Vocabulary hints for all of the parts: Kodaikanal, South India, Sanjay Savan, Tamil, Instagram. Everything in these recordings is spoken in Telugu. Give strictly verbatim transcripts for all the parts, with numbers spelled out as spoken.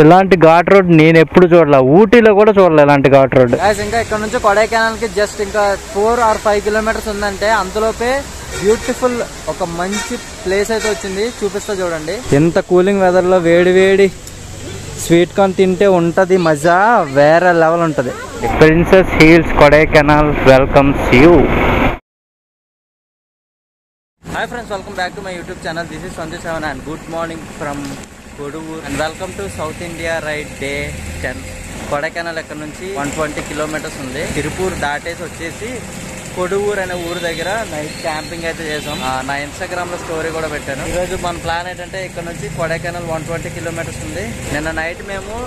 ఇలాంటి ఘాట్ రోడ్ నేను ఎప్పుడు చూడలా, ఊటీలో కూడా చూడలే ఇలాంటి ఘాట్ రోడ్. ఇంకా ఇక్కడ నుంచి కొడైకెనాల్ కి జస్ట్ ఇంకా ఫోర్ ఆర్ ఫైవ్ కిలోమీటర్స్ ఉందంటే అంతలోపే బ్యూటిఫుల్ ఒక మంచి ప్లేస్ అయితే వచ్చింది, చూపిస్తా చూడండి. ఎంత కూలింగ్ వెదర్ లో వేడి వేడి స్వీట్ కార్న్ తింటే ఉంటది మజా, వేరే లెవెల్ ఉంటది. Princess hills Kodaikanal welcomes you. Hi friends, welcome back to my YouTube channel. This is Sanjay Savan and good morning from Kodaikanal and welcome to South India ride day ten. Kodaikanal ekka nunchi one hundred twenty kilometers undi. Tiruppur daatesi vachesi Kodaikanal ane ooru dagara night camping aithe chesam. Na Instagram lo story kuda pettanu. Ee roju man plan entante ikkada nunchi Kodaikanal one hundred twenty kilometers undi. Ninna night memu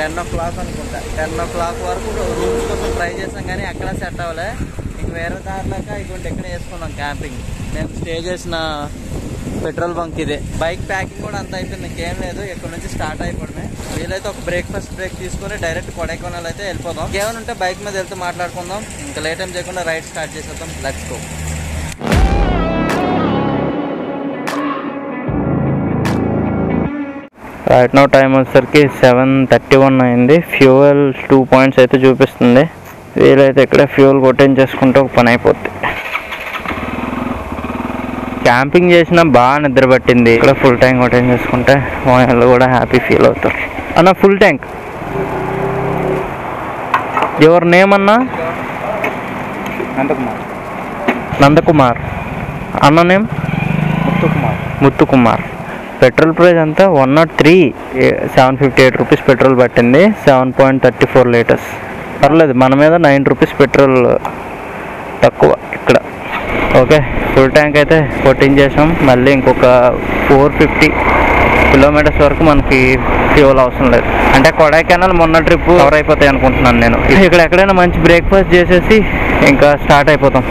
ten o'clock anukunta ten o'clock varaku rooms kosam try chesam gaani akkada set avale. ఇంక వేరే దారిలాగా ఇటువంటి ఎక్కడ వేసుకున్నాం క్యాంపింగ్. మేము స్టే చేసిన పెట్రోల్ బంక్ ఇదే. బైక్ ప్యాకింగ్ కూడా అంత అయిపోయింది, ఇంకేం లేదు. ఇక్కడ నుంచి స్టార్ట్ అయిపోవడమే. వీలైతే ఒక బ్రేక్ఫాస్ట్ బ్రేక్ తీసుకుని డైరెక్ట్ కొడైకెనాల్ అయితే వెళ్ళిపోదాం. ఏమైనా ఉంటే బైక్ మీద వెళ్తే మాట్లాడుకుందాం. ఇంకా లేట్ టైం చేయకుండా రైడ్ స్టార్ట్ చేసేద్దాం. Let's go. Right now time వచ్చేసరికి సెవెన్ థర్టీ వన్ అయింది. ఫ్యూయల్ టూ పాయింట్స్ అయితే చూపిస్తుంది. వీలైతే ఇక్కడ ఫ్యూల్ కొట్టేసుకుంటే ఒక పని అయిపోద్ది. క్యాంపింగ్ చేసినా బాగా నిద్ర పట్టింది. ఇక్కడ ఫుల్ ట్యాంక్ కొట్టేసుకుంటే వాళ్ళు కూడా హ్యాపీ ఫీల్ అవుతారు. అన్న ఫుల్ ట్యాంక్. ఎవరి నేమ్ అన్నా? నందకుమార్. నందకుమార్. అన్న name Muthukumar. Muthukumar. Petrol price అంతా one naught three seven fifty eight rupees petrol పట్టింది. Seven point thirty four litres. పర్లేదు, మన మీద నైన్ రూపీస్ పెట్రోల్ తక్కువ ఇక్కడ. ఓకే, ఫుల్ ట్యాంక్ అయితే కొట్టించేసాం. మళ్ళీ ఇంకొక ఫోర్ ఫిఫ్టీ కిలోమీటర్స్ వరకు మనకి ఫ్యూల్ అవసరం లేదు. అంటే కొడైకెనాల్ మొన్న ట్రిప్ కవర్ అయిపోతాయి అనుకుంటున్నాను నేను. ఇక్కడ ఎక్కడైనా మంచి బ్రేక్ఫాస్ట్ చేసేసి ఇంకా స్టార్ట్ అయిపోతాం.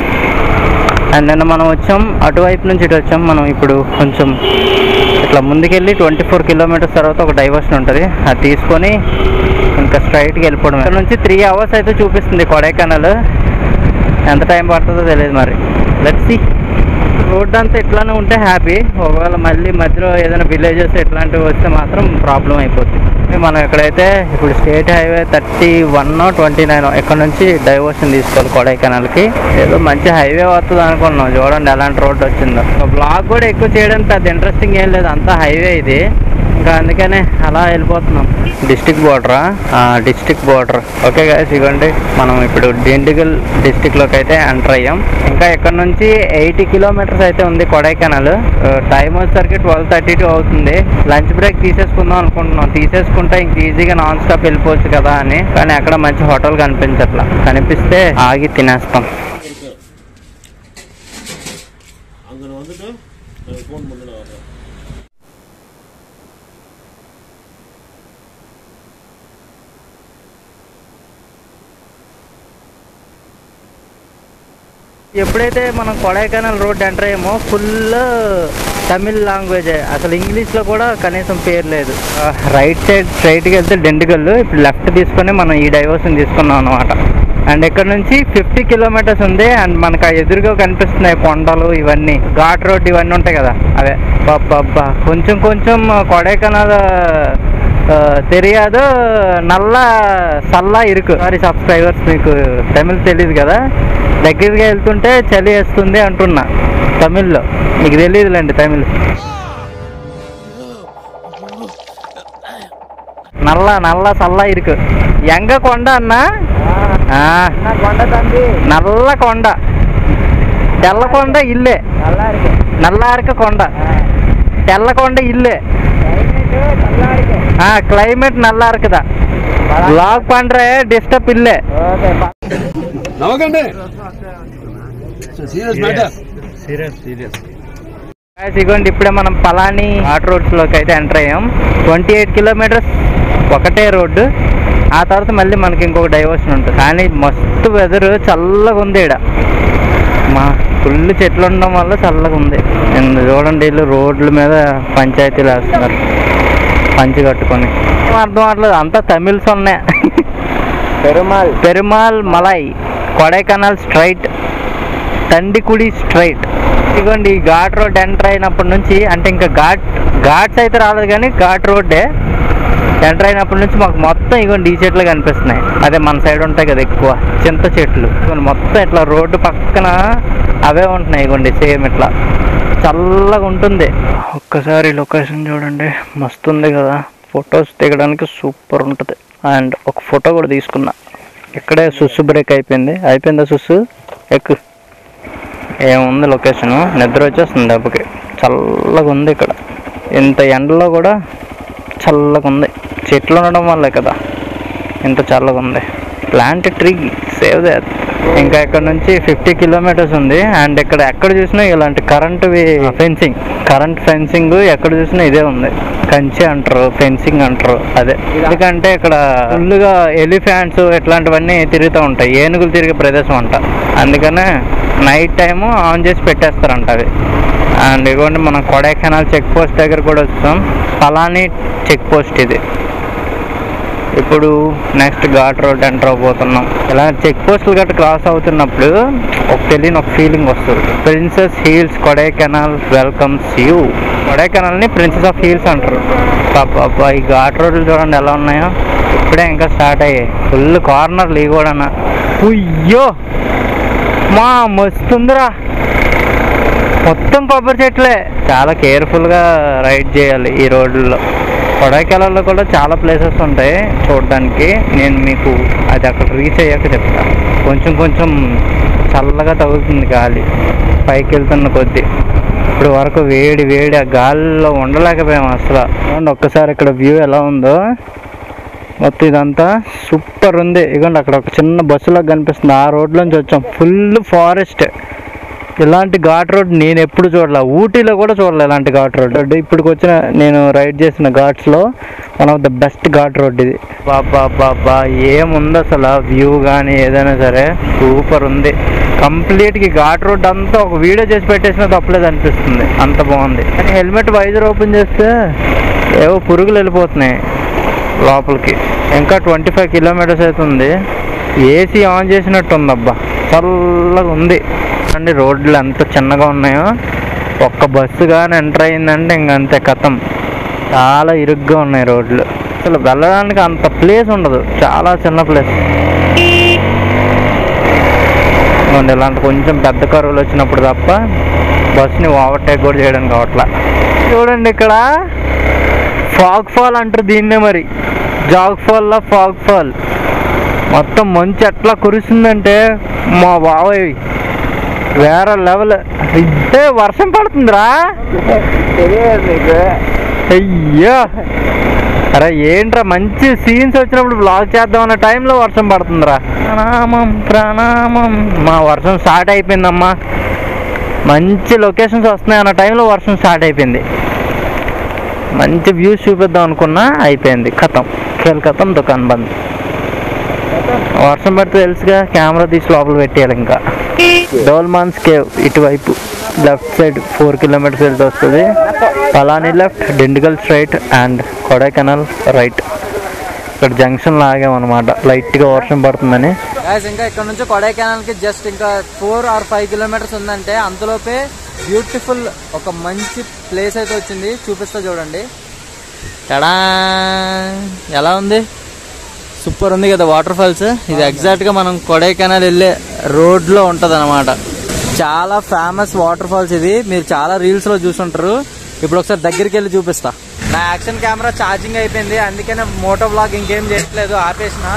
అండ్ నిన్న మనం వచ్చాం అటువైపు నుంచి ఇటు వచ్చాం. మనం ఇప్పుడు కొంచెం ఇట్లా ముందుకెళ్ళి ట్వంటీ ఫోర్ కిలోమీటర్స్ తర్వాత ఒక డైవర్షన్ ఉంటుంది, అది తీసుకొని ఇంకా స్ట్రైట్కి వెళ్ళిపోవడం. ఇక్కడ నుంచి త్రీ అవర్స్ అయితే చూపిస్తుంది కొడైకెనాల్. ఎంత టైం పడుతుందో తెలియదు మరి. Let's see. రోడ్ అంతా ఇట్లానే ఉంటే హ్యాపీ. ఒకవేళ మళ్ళీ మధ్యలో ఏదైనా విలేజెస్ ఇట్లాంటివి వస్తే మాత్రం ప్రాబ్లం అయిపోతుంది. మనం ఎక్కడైతే ఇప్పుడు state highway thirty one twenty nine ఇక్కడ నుంచి డైవర్షన్ తీసుకోవాలి కొడైకెనాల్కి. ఏదో మంచి హైవే వస్తుంది అనుకున్నాం, చూడండి ఎలాంటి రోడ్డు వచ్చిందో. బ్లాక్ కూడా ఎక్కువ చేయడం పెద్ద ఇంట్రెస్టింగ్ ఏం లేదు, అంతా హైవే ఇది. ఇంకా అందుకనే అలా వెళ్ళిపోతున్నాం. డిస్టిక్ బోర్డరా? District border. ఓకే గైస్, ఇగోండి మనం ఇప్పుడు డిండిగల్ డిస్టిక్లోకి అయితే ఎంటర్ అయ్యాం. ఇంకా ఇక్కడ నుంచి ఎయిటీ కిలోమీటర్స్ అయితే ఉంది కొడైకెనాల్. టైం వచ్చేసరికి ట్వెల్వ్ థర్టీ టూ అవుతుంది. లంచ్ బ్రేక్ తీసేసుకుందాం అనుకుంటున్నాం. తీసేసుకుంటే ఇంక ఈజీగా నాన్ స్టాప్ వెళ్ళిపోవచ్చు కదా అని, కానీ అక్కడ మంచి హోటల్ కనిపించట్లా. కనిపిస్తే ఆగి తినేస్తాం. ఎప్పుడైతే మనం కొడైకెనాల్ రోడ్ ఎంటర్ అయ్యామో ఫుల్ తమిళ్ లాంగ్వేజ్, అసలు ఇంగ్లీష్లో కూడా కనీసం పేరు లేదు. రైట్ సైడ్ స్ట్రైట్కి వెళ్తే డిండిగల్, ఇప్పుడు లెఫ్ట్ తీసుకొని మనం ఈ డైవర్షన్ తీసుకున్నాం అనమాట. అండ్ ఇక్కడ నుంచి ఫిఫ్టీ కిలోమీటర్స్ ఉంది. అండ్ మనకు ఎదురుగా కనిపిస్తున్నాయి కొండలు, ఇవన్నీ ఘాట్ రోడ్ ఇవన్నీ ఉంటాయి కదా, అవే. బాబ్బా కొంచెం కొంచెం కొడైకెనాల్ తెలియదు. నల్ల సల్లా ఇరుకు. సారీ సబ్స్క్రైబర్స్, మీకు తమిళ్ తెలియదు కదా. దగ్గరగా వెళ్తుంటే చలి వేస్తుంది అంటున్నా తమిళ్లో. మీకు తెలియదులేండి తమిళ్. నల్ల నల్ల సల్ల ఇరుకు. ఎంగ కొండ అన్నా? నల్ల కొండ, తెల్ల కొండ ఇల్లే. నల్లారిక కొండ, తెల్ల కొండ ఇల్లే. క్లైమేట్ నల్లారికదా. బ్లాగ్ పండ్ర డిస్టర్బ్ ఇల్లే. ఇగోండి ఇప్పుడే మనం పలాని ఘాట్ రోడ్స్ లోకి అయితే ఎంటర్ అయ్యాం. ట్వంటీ ఎయిట్ కిలోమీటర్స్ ఒకటే రోడ్డు. ఆ తర్వాత మళ్ళీ మనకి ఇంకొక డైవర్షన్ ఉంటుంది. కానీ మస్తు వెదర్, చల్లగా ఉంది ఇక్కడ. మా ఫుల్ చెట్లు ఉండడం వల్ల చల్లగా ఉంది. నేను చూడండి వీళ్ళు రోడ్ల మీద పంచాయతీలు వేస్తున్నారు పంచి కట్టుకొని. అర్థం అవట్లేదు, అంతా తమిళ్స్ ఉన్నాయి. Perumal Perumal Malai Kodaikanal straight, Dindigul straight. ఇదిగోండి ఈ ఘాట్ రోడ్ ఎంటర్ అయినప్పటి నుంచి, అంటే ఇంకా ఘాట్ ఘాట్స్ అయితే రాలేదు కానీ ఘాట్ రోడ్డే. ఎంటర్ అయినప్పటి నుంచి మాకు మొత్తం ఇగోండి ఈ చెట్లు కనిపిస్తున్నాయి. అదే మన సైడ్ ఉంటాయి కదా ఎక్కువ చింత చెట్లు, మొత్తం ఇట్లా రోడ్డు పక్కన అవే ఉంటున్నాయి. ఇగోండి సేమ్ ఇట్లా చల్లగా ఉంటుంది. ఒక్కసారి లొకేషన్ చూడండి, మస్తు ఉంది కదా, ఫొటోస్ దిగడానికి సూపర్ ఉంటుంది. అండ్ ఒక ఫోటో కూడా తీసుకున్నా. ఇక్కడే సుస్సు బ్రేక్ అయిపోయింది. అయిపోయిందా సుస్సు? ఎక్కు. ఏముంది లొకేషను, నిద్ర వచ్చేస్తుంది దెబ్బకి. చల్లగా ఉంది ఇక్కడ, ఇంత ఎండలో కూడా చల్లగా ఉంది. చెట్లు ఉండడం వల్లే కదా ఇంత చల్లగా ఉంది. Plant tree save the earth. ఇంకా ఇక్కడ నుంచి ఫిఫ్టీ కిలోమీటర్స్ ఉంది. అండ్ ఇక్కడ ఎక్కడ చూసినా ఇలాంటి కరెంటువి ఫెన్సింగ్, కరెంట్ ఫెన్సింగ్ ఎక్కడ చూసినా ఇదే ఉంది. కంచి అంటారు, ఫెన్సింగ్ అంటారు అదే. ఎందుకంటే ఇక్కడ ఫుల్గా ఎలిఫెంట్స్ ఇట్లాంటివన్నీ తిరుగుతూ ఉంటాయి, ఏనుగులు తిరిగే ప్రదేశం అంట. అందుకనే నైట్ టైము ఆన్ చేసి పెట్టేస్తారంట అవి. అండ్ ఇదిగోండి మనం కొడైకెనాల్ చెక్ పోస్ట్ దగ్గర కూడా వస్తాం. పలాని చెక్ పోస్ట్ ఇది. ఇప్పుడు నెక్స్ట్ ఘాట్ రోడ్ ఎంటర్ అవబోతున్నాం. ఇలా చెక్ పోస్టులు గట్ట క్రాస్ అవుతున్నప్పుడు ఒక తెలియని ఒక ఫీలింగ్ వస్తుంది. Princess hills Kodaikanal welcomes you. కొడైకెనాల్ని ప్రిన్సెస్ ఆఫ్ హీల్స్ అంటారు. పాప ఈ ఘాట్ రోడ్లు చూడండి ఎలా ఉన్నాయో. ఇప్పుడే ఇంకా స్టార్ట్ అయ్యాయి ఫుల్ కార్నర్లు ఇవి కూడా. అయ్యో మా మస్తుందిరా, మొత్తం కొబ్బరి చెట్లే. చాలా కేర్ఫుల్గా రైడ్ చేయాలి ఈ రోడ్లలో. కొడైకెనాల్లో కూడా చాలా ప్లేసెస్ ఉంటాయి చూడడానికి. నేను మీకు అది అక్కడ రీచ్ అయ్యాక చెప్తాను. కొంచెం కొంచెం చల్లగా తగులుతుంది గాలి పైకి వెళ్తున్న కొద్దీ. ఇప్పుడు వరకు వేడి వేడి ఆ గాలిలో ఉండలేకపోయాము అసలు. ఇవ్వండి ఒక్కసారి ఇక్కడ వ్యూ ఎలా ఉందో, మొత్తం ఇదంతా సూపర్ ఉంది. ఇదిగోండి అక్కడ ఒక చిన్న బస్సులాగా కనిపిస్తుంది, ఆ రోడ్లోంచి వచ్చాం. Full forest. ఇలాంటి ఘాట్ రోడ్ నేను ఎప్పుడు చూడలే, ఊటీలో కూడా చూడలే ఇలాంటి ఘాట్ రోడ్. ఇప్పుడు వచ్చిన నేను రైడ్ చేసిన ఘాట్స్లో one of the best ghat road ఇది. బాబా బాబా ఏముంది అసలు వ్యూ కానీ ఏదైనా సరే సూపర్ ఉంది. కంప్లీట్గా ఘాట్ రోడ్ అంతా ఒక వీడియో చేసి పెట్టేసినా తప్పలేదు అనిపిస్తుంది, అంత బాగుంది. కానీ హెల్మెట్ వైజర్ ఓపెన్ చేస్తే ఏవో పురుగులు వెళ్ళిపోతున్నాయి లోపలికి. ఇంకా ట్వంటీ ఫైవ్ కిలోమీటర్స్ అవుతుంది. ఏసీ ఆన్ చేసినట్టుంది. అబ్బా చల్లగా ఉంది. అండి రోడ్లు ఎంత చిన్నగా ఉన్నాయో, ఒక్క బస్సు కానీ ఎంటర్ అయిందంటే ఇంకంతే కథం. చాలా ఇరుగ్గా ఉన్నాయి రోడ్లు, అసలు వెళ్ళడానికి అంత ప్లేస్ ఉండదు, చాలా చిన్న ప్లేస్. ఇలాంటి కొంచెం పెద్ద కరువులు వచ్చినప్పుడు తప్ప బస్సుని ఓవర్టేక్ కూడా చేయడానికి అవట్లా. చూడండి ఇక్కడ ఫాగ్ ఫాల్ అంటారు దీన్నే, మరి జాగ్ ఫాల్లా ఫాగ్ ఫాల్. మొత్తం మంచి ఎట్లా కురిసిందంటే మా బావయ్య వేరే లెవెల్. ఇదే వర్షం పడుతుందిరా. అయ్యో అరే ఏంట్రా, మంచి సీన్స్ వచ్చినప్పుడు బ్లాగ్ చేద్దాం అన్న టైంలో వర్షం పడుతుందిరా. ప్రణామం ప్రణామం. మా వర్షం స్టార్ట్ అయిపోయిందమ్మా. మంచి లొకేషన్స్ వస్తున్నాయి అన్న టైంలో వర్షం స్టార్ట్ అయిపోయింది. మంచి వ్యూస్ చూపిద్దాం అనుకున్నా, అయిపోయింది కథం. కేల్ కథం దుకాన్ బంద్. వర్షం పడితే తెలుసుగా కెమెరా తీసి లోపల పెట్టేయాలి. ఇంకా డోల్మాన్స్ కేవ్ ఇటువైపు లెఫ్ట్ సైడ్ ఫోర్ కిలోమీటర్స్ వెళ్తే వస్తుంది. Palani left, Dindigul straight and Kodaikanal right. ఇక్కడ జంక్షన్ లాగామన్నమాట లైట్గా వర్షం పడుతుందని. ఇంకా ఇక్కడ నుంచి కొడైకెనాల్కి జస్ట్ ఇంకా ఫోర్ ఆర్ ఫైవ్ కిలోమీటర్స్ ఉందంటే అంతలోపే బ్యూటిఫుల్ ఒక మంచి ప్లేస్ అయితే వచ్చింది. చూపిస్తా చూడండి. టడా ఎలా ఉంది, సూపర్ ఉంది కదా వాటర్ ఫాల్స్. ఇది ఎగ్జాక్ట్గా మనం కొడైకెనాల్ వెళ్ళే రోడ్లో ఉంటుంది అనమాట. చాలా ఫేమస్ వాటర్ ఫాల్స్ ఇది, మీరు చాలా రీల్స్లో చూసుంటారు. ఇప్పుడు ఒకసారి దగ్గరికి వెళ్ళి చూపిస్తా. నా యాక్షన్ కెమెరా ఛార్జింగ్ అయిపోయింది, అందుకనే మోటో బ్లాగ్ ఇంకేం చేయట్లేదు, ఆపేసిన.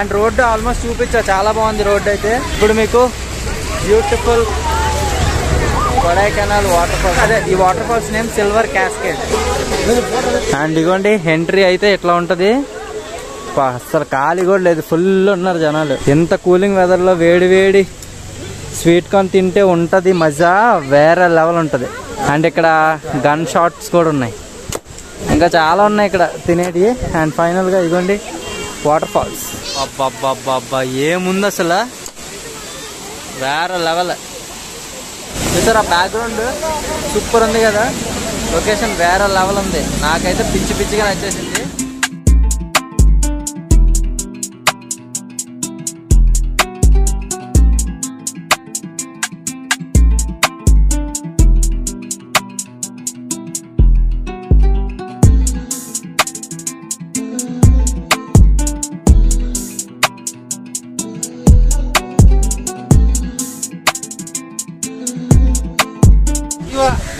అండ్ రోడ్డు ఆల్మోస్ట్ చూపించా, చాలా బాగుంది రోడ్డు అయితే. ఇప్పుడు మీకు బ్యూటిఫుల్ కొడైకెనాల్ వాటర్ ఫాల్స్, అదే ఈ water falls name silver cascade. And ఇగోండి ఎంట్రీ అయితే ఇట్లా ఉంటుంది. అసలు ఖాళీ కూడా లేదు, ఫుల్ ఉన్నారు జనాలు. ఎంత కూలింగ్ వెదర్లో వేడి వేడి స్వీట్ కార్న్ తింటే ఉంటుంది మజా, వేరే లెవెల్ ఉంటుంది. అండ్ ఇక్కడ గన్ షాట్స్ కూడా ఉన్నాయి, ఇంకా చాలా ఉన్నాయి ఇక్కడ తినేటివి. అండ్ ఫైనల్గా ఇదిగోండి వాటర్ ఫాల్స్. అబ్బా ఏముంది అసలు, వేరే లెవెల్. చూసారా బ్యాక్గ్రౌండ్ సూపర్ ఉంది కదా, లొకేషన్ వేరే లెవెల్ ఉంది. నాకైతే పిచ్చి పిచ్చిగా నచ్చేసింది.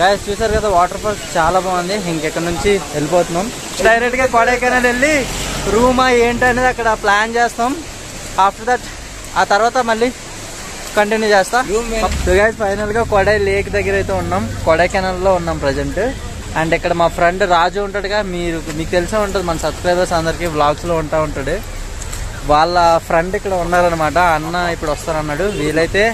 गाइस చూసారు కదా వాటర్ ఫాల్స్ చాలా బాగుంది. ఇంకా ఇక్కడ నుంచి వెళ్ళిపోతున్నాం డైరెక్ట్ గా కొడైకెనాల్ వెళ్ళి రూమ్ ఏంటి అనేది అక్కడ ప్లాన్ చేస్తాం. ఆఫ్టర్ దట్ ఆ తర్వాత మళ్ళీ కంటిన్యూ చేస్తా. సో గైస్ ఫైనల్ గా కొడై లేక్ దగ్గర అయితే ఉన్నాం, కొడైకెనాల్ లో ఉన్నాం ప్రెజెంట్. అండ్ ఇక్కడ మా ఫ్రెండ్ రాజు ఉంటాడుగా, మీరు మీకు తెలిసే ఉంటుంది మన సబ్స్క్రైబర్స్ అందరికీ వ్లాగ్స్ లో ఉంటా ఉంటాడు. వాళ్ళ ఫ్రెండ్ ఇక్కడ ఉన్నారనమాట. అన్న ఇప్పుడు వస్తారన్నాడు, వీలైతే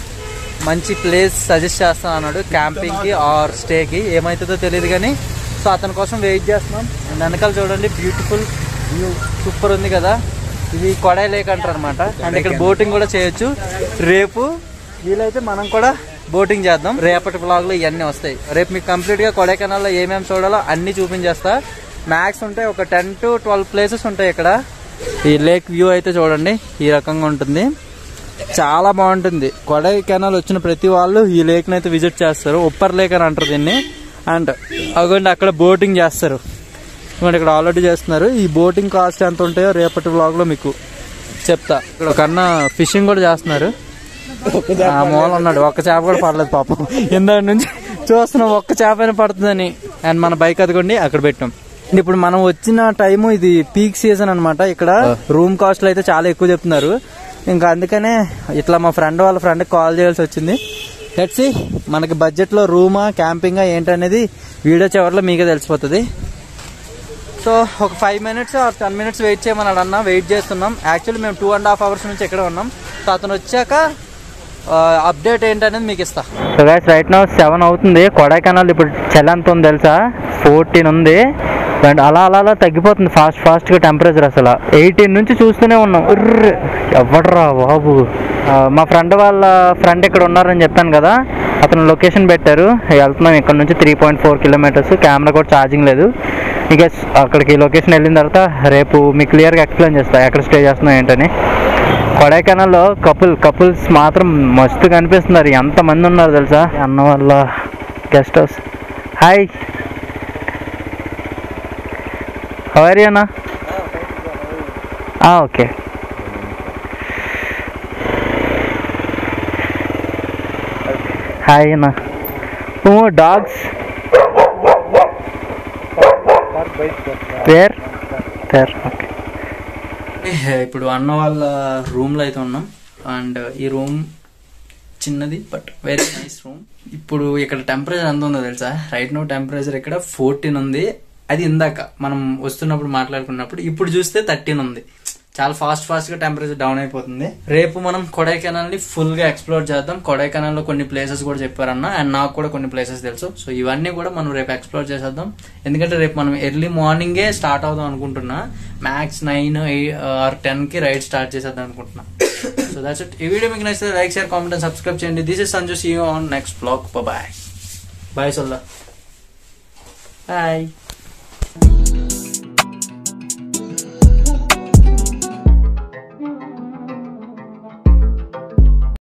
మంచి ప్లేస్ సజెస్ట్ చేస్తాను అన్నాడు క్యాంపింగ్కి ఆర్ స్టేకి. ఏమవుతుందో తెలియదు కానీ సో అతని కోసం వెయిట్ చేస్తున్నాం. అండ్ వెనకాల చూడండి బ్యూటిఫుల్ వ్యూ సూపర్ ఉంది కదా, ఇది కొడై లేక్ అంటారు అనమాట. అండ్ ఇక్కడ బోటింగ్ కూడా చేయొచ్చు. రేపు వీలైతే మనం కూడా బోటింగ్ చేద్దాం. రేపటి బ్లాగ్లో ఇవన్నీ వస్తాయి. రేపు మీకు కంప్లీట్గా కొడైకెనాల్లో ఏమేమి చూడాలో అన్నీ చూపించేస్తా. మ్యాక్స్ ఉంటాయి ఒక టెన్ టు ట్వెల్వ్ ప్లేసెస్ ఉంటాయి ఇక్కడ. ఈ లేక్ వ్యూ అయితే చూడండి ఈ రకంగా ఉంటుంది, చాలా బాగుంటుంది. కొడైకెనాల్ వచ్చిన ప్రతి వాళ్ళు ఈ లేక్ని అయితే విజిట్ చేస్తారు. ఉప్పర్ లేక్ అని అంటారు దీన్ని. అండ్ అగోండి అక్కడ బోటింగ్ చేస్తారు. ఇవ్వండి ఇక్కడ ఆల్రెడీ చేస్తున్నారు. ఈ బోటింగ్ కాస్ట్ ఎంత ఉంటాయో రేపటి బ్లాగ్లో మీకు చెప్తా. ఇక్కడ ఒక అన్న ఫిషింగ్ కూడా చేస్తున్నారు. మూల ఉన్నాడు, ఒక్క చేప కూడా పడలేదు పాపం. ఇందాక నుంచి చూస్తున్నాం ఒక్క చేప అయినా పడుతుందని. అండ్ మన బైక్ అదిగోండి అక్కడ పెట్టాం. ఇప్పుడు మనం వచ్చిన టైము ఇది పీక్ సీజన్ అనమాట. ఇక్కడ రూమ్ కాస్ట్లు అయితే చాలా ఎక్కువ చెప్తున్నారు. ఇంకా అందుకనే ఇట్లా మా ఫ్రెండ్ వాళ్ళ ఫ్రెండ్కి కాల్ చేయాల్సి వచ్చింది. లెట్స్ సీ మనకి బడ్జెట్లో రూమా క్యాంపింగా ఏంటనేది వీడియో చివరిలో మీకే తెలిసిపోతుంది. సో ఒక five minutes or ten minutes wait చేయమన్నాడు అన్న. వెయిట్ చేస్తున్నాం. యాక్చువల్లీ మేము టూ అండ్ హాఫ్ అవర్స్ నుంచి ఇక్కడే ఉన్నాం. సో అతను వచ్చాక అప్డేట్ ఏంటనేది మీకు ఇస్తా. So guys right now seven అవుతుంది. కొడైకెనాల్ ఇప్పుడు చలి ఎంత ఉంది తెలుసా, ఫోర్టీన్ ఉంది. అండ్ అలా అలా అలా తగ్గిపోతుంది ఫాస్ట్ ఫాస్ట్గా టెంపరేచర్. అసలు ఎయిటీన్ నుంచి చూస్తూనే ఉన్నాం. ఎవ్వడరా బాబు. మా ఫ్రెండ్ వాళ్ళ ఫ్రెండ్ ఇక్కడ ఉన్నారని చెప్పాను కదా, అతను లొకేషన్ పెట్టారు. వెళ్తున్నాం ఇక్కడ నుంచి three point four kilometres. Camera కూడా ఛార్జింగ్ లేదు. ఇంకా అక్కడికి లొకేషన్ వెళ్ళిన తర్వాత రేపు మీకు క్లియర్గా ఎక్స్ప్లెయిన్ చేస్తాను ఎక్కడ స్టే చేస్తున్నాం ఏంటని. కొడైకెనాల్లో కపుల్ కపుల్స్ మాత్రం మస్తు కనిపిస్తున్నారు. ఎంతమంది ఉన్నారు తెలుసా. అన్న వాళ్ళ గెస్ట్ హౌస్. హాయ్ హవర్ అన్న. ఓకే హాయ్ అన్న. ఓ డాగ్స్ పేర్ పేర్. ఓకే ఇప్పుడు అన్న వాళ్ళ రూమ్లో అయితే ఉన్నాం. అండ్ ఈ రూమ్ చిన్నది బట్ వెరీ నైస్ రూమ్. ఇప్పుడు ఇక్కడ టెంపరేచర్ ఎంత ఉందో తెలుసా, రైట్ నౌ టెంపరేచర్ ఇక్కడ ఫోర్టీన్ ఉంది. అది ఇందాక మనం వస్తున్నప్పుడు మాట్లాడుకున్నప్పుడు. ఇప్పుడు చూస్తే థర్టీన్ ఉంది. చాలా ఫాస్ట్ ఫాస్ట్గా టెంపరేచర్ డౌన్ అయిపోతుంది. రేపు మనం కొడైకెనాల్ని ఫుల్గా ఎక్స్ప్లోర్ చేద్దాం. కొడైకెనాల్లో కొన్ని ప్లేసెస్ కూడా చెప్పారన్న. అండ్ నాకు కూడా కొన్ని ప్లేసెస్ తెలుసు. సో ఇవన్నీ కూడా మనం రేపు ఎక్స్ప్లోర్ చేసేద్దాం. ఎందుకంటే రేపు మనం ఎర్లీ మార్నింగే స్టార్ట్ అవుదాం అనుకుంటున్నా. మ్యాక్స్ నైన్ ఆర్ టెన్కి రైడ్ స్టార్ట్ చేసేద్దాం అనుకుంటున్నా. So that's it. ఈ వీడియో మీకు నచ్చితే like, share, comment and subscribe చేయండి. This is Sanju. See you on next blog. Bye bye సొల్లా బాయ్.